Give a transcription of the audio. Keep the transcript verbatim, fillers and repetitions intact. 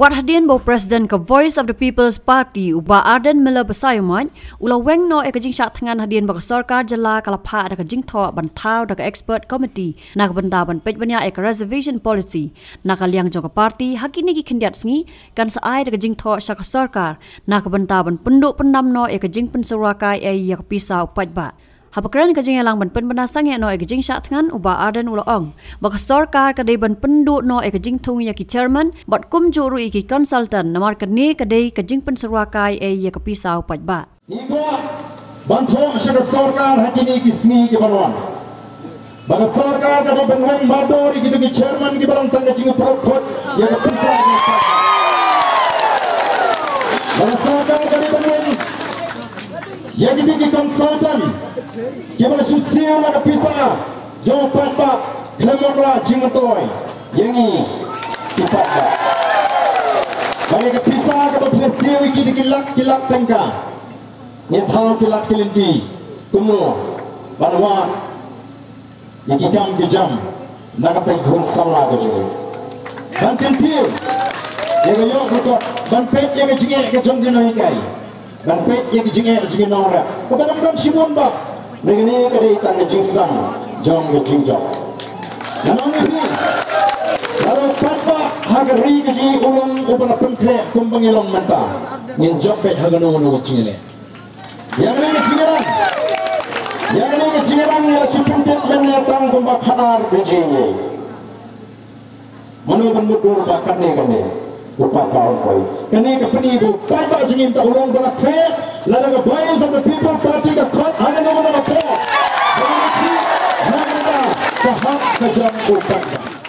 Warhadin bo President ke Voice of the People's Party uba Ardent mela besayuman ula weng no e kejing syak tengan hadin ba sarkar jela kalapha da kejing tho bantau da expert committee na benda ban pej banya e reservation policy na kalyang jong party hakini ki khendiat sngi kan saai da kejing tho syak sarkar na benda ban penduk pendam no e kejing pensurakai e yak pisau paj ba Habakran kajing elang ban pen benasang no ekajing syak tengan uba Ardent ula ong. Bak sorkar kadai ban penduk no ekajing tung yaki chairman bat kum juru iki consultant namar kene kadai kajing penserakai e yaki pisau pajba. Iba ban thok syak sorkar hakini ki sni ki banwan. Bak sorkar kadai ban wang mador iki ki chairman ki balang tang kajing prok prok yaki pisau. Bak sorkar kadai ban wang yaki ki consultant Kebala susiu nak pisah, jauh papa, kemonra jingatoy, yengi tipat. Balik pisah kalau susiu ikut kilak kilak tengka, nyetau kilak kilinti, kumur, banwa, ikijam kijam, nak penghun sama keju. Banten tiu, yang yo kutot, banpet yang jinge kejong jinoi kai, banpet yang jinge jinge nora, kadang-kadang simun bak. Begini kedai tangga jingsang, jong ke jingjong. Namun ini, kalau patah hagari keji ulung upana pengkrek kumbangilong mentah, nginjok pek haganonu kecingile. Yang ini kecingirang, yang ini kecingirang ya supundit menetang kumbak hadar kecingile. Menuban mudur bakar ni kene, upah kawan koi. Kene kepeni bu, patah jingin tak ulung balak krek, lada ke Voice of the People Party ke kot haganonu. Jangan lupa, jangan lupa, jangan lupa, jangan lupa.